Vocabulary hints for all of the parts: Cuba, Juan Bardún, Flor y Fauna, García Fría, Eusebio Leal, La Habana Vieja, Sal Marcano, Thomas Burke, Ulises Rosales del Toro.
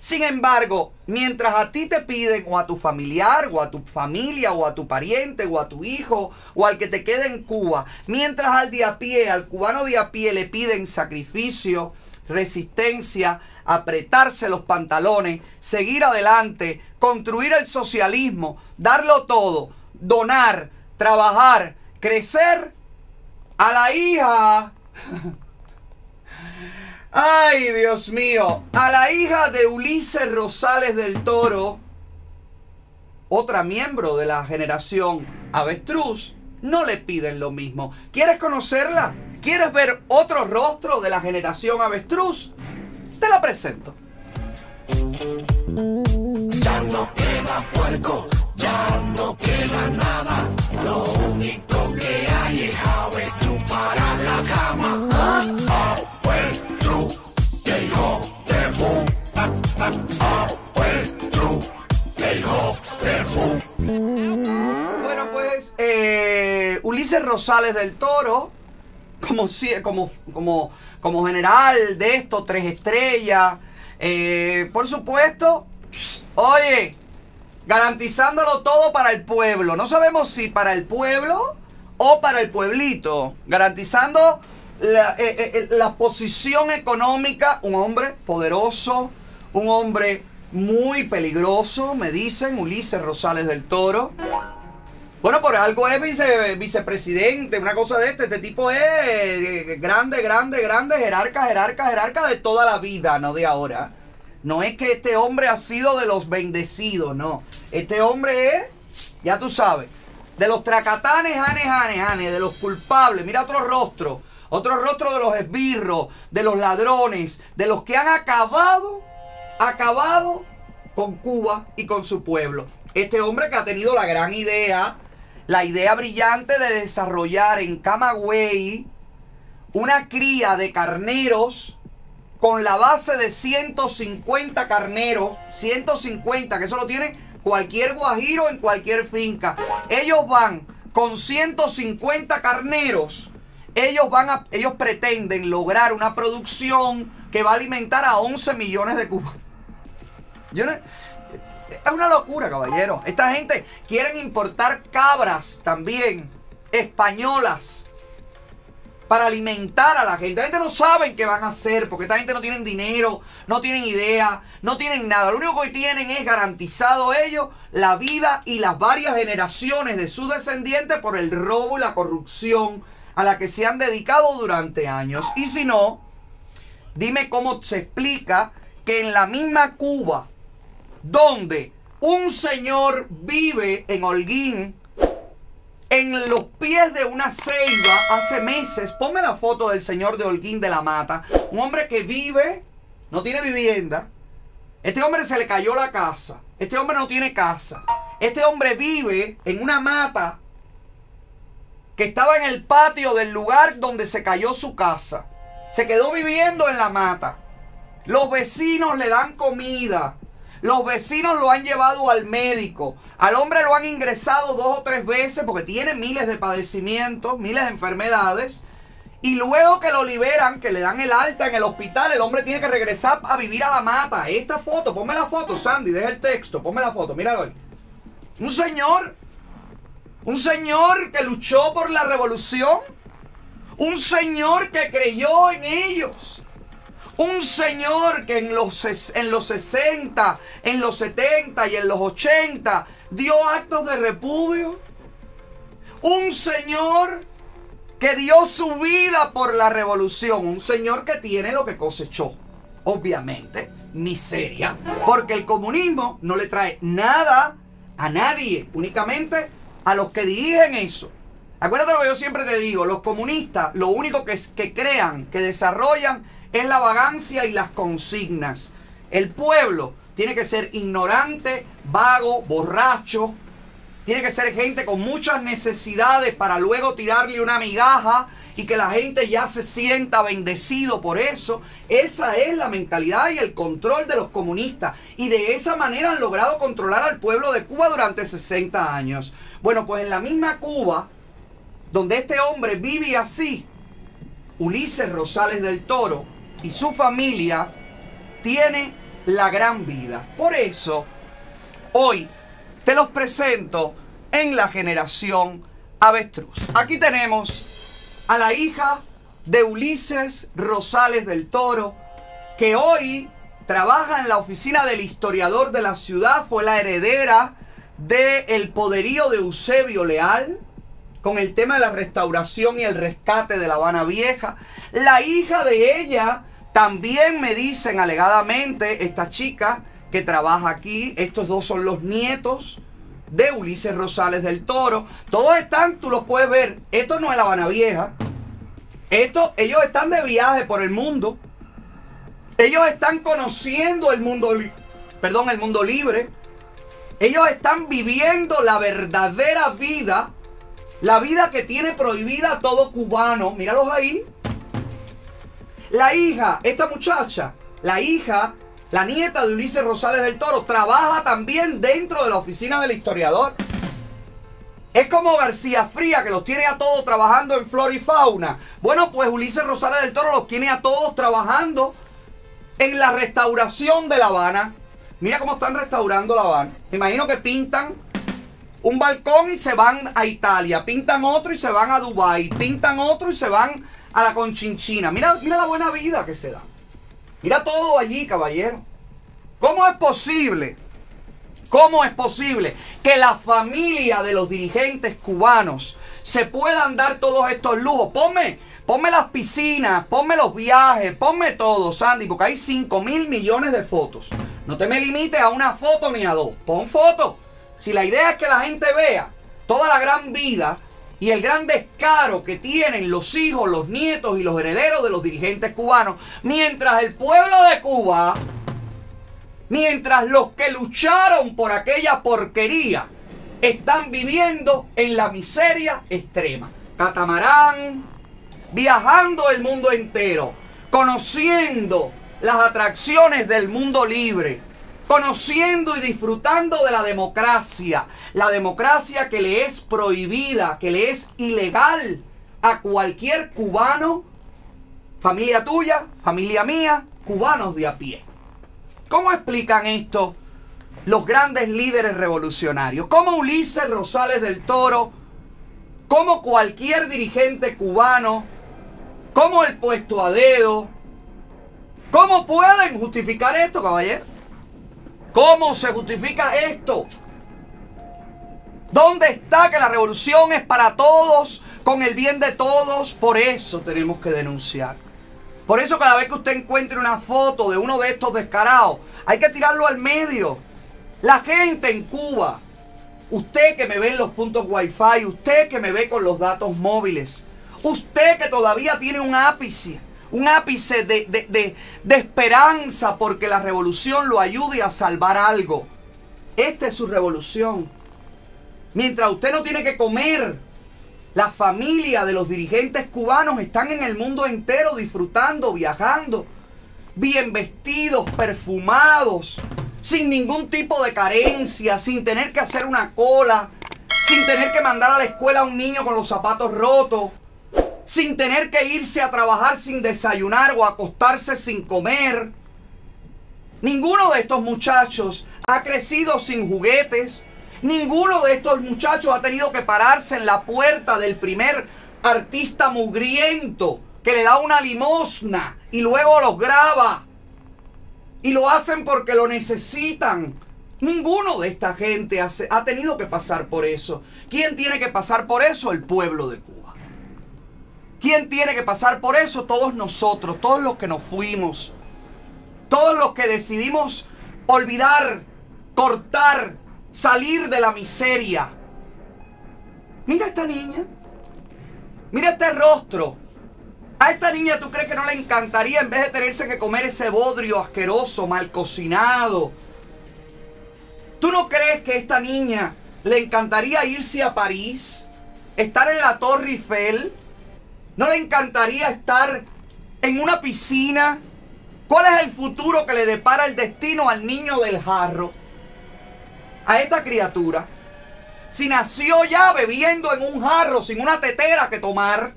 Sin embargo, mientras a ti te piden o a tu familiar o a tu familia o a tu pariente o a tu hijo o al que te quede en Cuba, mientras al de a pie, al cubano de a pie le piden sacrificio, resistencia, apretarse los pantalones, seguir adelante, construir el socialismo, darlo todo, donar, trabajar, crecer, a la hija... ¡Ay, Dios mío! A la hija de Ulises Rosales del Toro, otra miembro de la generación avestruz, no le piden lo mismo. ¿Quieres conocerla? ¿Quieres ver otro rostro de la generación avestruz? Te la presento. Ya no queda puerco, ya no queda nada. Lo único que hay es avestruz para la cama. ¿Ah? Avestruz, que hijo de puta. Avestruz, que hijo de puta. Bueno, pues Ulises Rosales del Toro, como general de esto, 3 estrellas, por supuesto, oye, garantizándolo todo para el pueblo. No sabemos si para el pueblo o para el pueblito, garantizando la posición económica. Un hombre poderoso, un hombre muy peligroso, me dicen, Ulises Rosales del Toro. Bueno, por algo es vicepresidente, una cosa de este tipo es grande, jerarca de toda la vida, no de ahora. No es que este hombre ha sido de los bendecidos, no. Este hombre es, ya tú sabes, de los tracatanes, de los culpables. Mira otro rostro de los esbirros, de los ladrones, de los que han acabado con Cuba y con su pueblo. Este hombre que ha tenido la gran idea, la idea brillante de desarrollar en Camagüey una cría de carneros con la base de 150 carneros, 150, que eso lo tiene cualquier guajiro en cualquier finca. Ellos van con 150 carneros, ellos pretenden lograr una producción que va a alimentar a 11 millones de cubanos. Es una locura, caballero. Esta gente quieren importar cabras también, españolas, para alimentar a la gente. La gente no sabe qué van a hacer, porque esta gente no tienen dinero, no tienen idea, no tienen nada. Lo único que tienen es garantizado ellos la vida y las varias generaciones de sus descendientes por el robo y la corrupción a la que se han dedicado durante años. Y si no, dime cómo se explica que en la misma Cuba, donde un señor vive en Holguín, en los pies de una ceiba, hace meses. Ponme la foto del señor de Holguín de la Mata. Un hombre que vive, no tiene vivienda. Este hombre se le cayó la casa. Este hombre no tiene casa. Este hombre vive en una mata que estaba en el patio del lugar donde se cayó su casa. Se quedó viviendo en la mata. Los vecinos le dan comida. Los vecinos lo han llevado al médico. Al hombre lo han ingresado 2 o 3 veces porque tiene miles de padecimientos, miles de enfermedades. Y luego que lo liberan, que le dan el alta en el hospital, el hombre tiene que regresar a vivir a la mata. Esta foto, ponme la foto, Sandy, deja el texto, ponme la foto, míralo ahí. Un señor que luchó por la revolución. Un señor que creyó en ellos. Un señor que en los 60, en los 70 y en los 80 dio actos de repudio. Un señor que dio su vida por la revolución. Un señor que tiene lo que cosechó. Obviamente, miseria. Porque el comunismo no le trae nada a nadie. Únicamente a los que dirigen eso. Acuérdate lo que yo siempre te digo. Los comunistas, lo único que crean, que desarrollan, es la vagancia y las consignas. El pueblo tiene que ser ignorante, vago, borracho. Tiene que ser gente con muchas necesidades para luego tirarle una migaja y que la gente ya se sienta bendecido por eso. Esa es la mentalidad y el control de los comunistas. Y de esa manera han logrado controlar al pueblo de Cuba durante 60 años. Bueno, pues en la misma Cuba, donde este hombre vive así, Ulises Rosales del Toro y su familia tiene la gran vida. Por eso, hoy te los presento en la generación avestruz. Aquí tenemos a la hija de Ulises Rosales del Toro, que hoy trabaja en la oficina del historiador de la ciudad, fue la heredera del poderío de Eusebio Leal, con el tema de la restauración y el rescate de La Habana Vieja. La hija de ella también, me dicen alegadamente, esta chica que trabaja aquí, estos dos son los nietos de Ulises Rosales del Toro. Todos están, tú los puedes ver, esto no es La Habana Vieja. Esto, ellos están de viaje por el mundo. Ellos están conociendo el mundo libre. Ellos están viviendo la verdadera vida, la vida que tiene prohibida todo cubano. Míralos ahí. La hija, esta muchacha, la hija, la nieta de Ulises Rosales del Toro, trabaja también dentro de la oficina del historiador. Es como García Fría, que los tiene a todos trabajando en Flor y Fauna. Bueno, pues Ulises Rosales del Toro los tiene a todos trabajando en la restauración de La Habana. Mira cómo están restaurando La Habana. Me imagino que pintan un balcón y se van a Italia. Pintan otro y se van a Dubái. Pintan otro y se van a la Conchinchina. Mira, mira la buena vida que se da. Mira todo allí, caballero. ¿Cómo es posible? ¿Cómo es posible que la familia de los dirigentes cubanos se puedan dar todos estos lujos? Ponme las piscinas, ponme los viajes, ponme todo, Sandy, porque hay 5.000 millones de fotos. No te me limites a una foto ni a dos. Pon fotos. Si la idea es que la gente vea toda la gran vida y el gran descaro que tienen los hijos, los nietos y los herederos de los dirigentes cubanos, mientras el pueblo de Cuba, mientras los que lucharon por aquella porquería, están viviendo en la miseria extrema. Catamarán, viajando el mundo entero, conociendo las atracciones del mundo libre, conociendo y disfrutando de la democracia que le es prohibida, que le es ilegal a cualquier cubano, familia tuya, familia mía, cubanos de a pie. ¿Cómo explican esto los grandes líderes revolucionarios? ¿Cómo Ulises Rosales del Toro, como cualquier dirigente cubano, como el puesto a dedo, cómo pueden justificar esto, caballero? ¿Cómo se justifica esto? ¿Dónde está que la revolución es para todos, con el bien de todos? Por eso tenemos que denunciar. Por eso cada vez que usted encuentre una foto de uno de estos descarados, hay que tirarlo al medio. La gente en Cuba, usted que me ve en los puntos wifi, usted que me ve con los datos móviles, usted que todavía tiene un ápice de esperanza porque la revolución lo ayude a salvar algo. Esta es su revolución. Mientras usted no tiene que comer, la familia de los dirigentes cubanos están en el mundo entero disfrutando, viajando, bien vestidos, perfumados, sin ningún tipo de carencia, sin tener que hacer una cola, sin tener que mandar a la escuela a un niño con los zapatos rotos, sin tener que irse a trabajar sin desayunar o acostarse sin comer. Ninguno de estos muchachos ha crecido sin juguetes. Ninguno de estos muchachos ha tenido que pararse en la puerta del primer artista mugriento que le da una limosna y luego los graba. Y lo hacen porque lo necesitan. Ninguno de esta gente ha tenido que pasar por eso. ¿Quién tiene que pasar por eso? El pueblo de Cuba. ¿Quién tiene que pasar por eso? Todos nosotros, todos los que nos fuimos. Todos los que decidimos olvidar, cortar, salir de la miseria. Mira a esta niña. Mira este rostro. A esta niña, ¿tú crees que no le encantaría, en vez de tenerse que comer ese bodrio asqueroso, mal cocinado? ¿Tú no crees que a esta niña le encantaría irse a París? ¿Estar en la Torre Eiffel? ¿No le encantaría estar en una piscina? ¿Cuál es el futuro que le depara el destino al niño del jarro? A esta criatura, si nació ya bebiendo en un jarro, sin una tetera que tomar.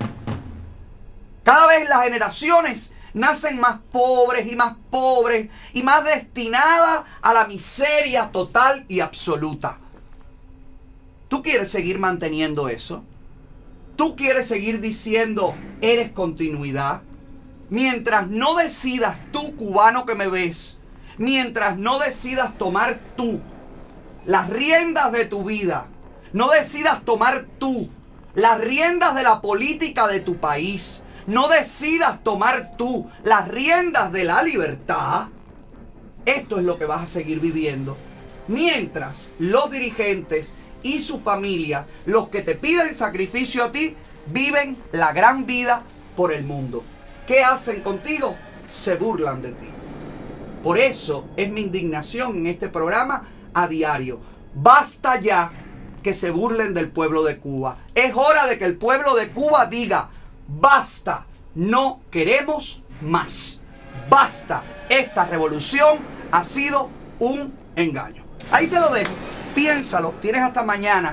Cada vez las generaciones nacen más pobres y más destinadas a la miseria total y absoluta. ¿Tú quieres seguir manteniendo eso? ¿Tú quieres seguir diciendo, eres continuidad? Mientras no decidas tú, cubano que me ves, mientras no decidas tomar tú las riendas de tu vida, no decidas tomar tú las riendas de la política de tu país, no decidas tomar tú las riendas de la libertad, esto es lo que vas a seguir viviendo. Mientras los dirigentes y su familia, los que te piden sacrificio a ti, viven la gran vida por el mundo. ¿Qué hacen contigo? Se burlan de ti. Por eso es mi indignación en este programa a diario. Basta ya que se burlen del pueblo de Cuba. Es hora de que el pueblo de Cuba diga, basta, no queremos más. Basta, esta revolución ha sido un engaño. Ahí te lo dejo, piénsalo, tienes hasta mañana.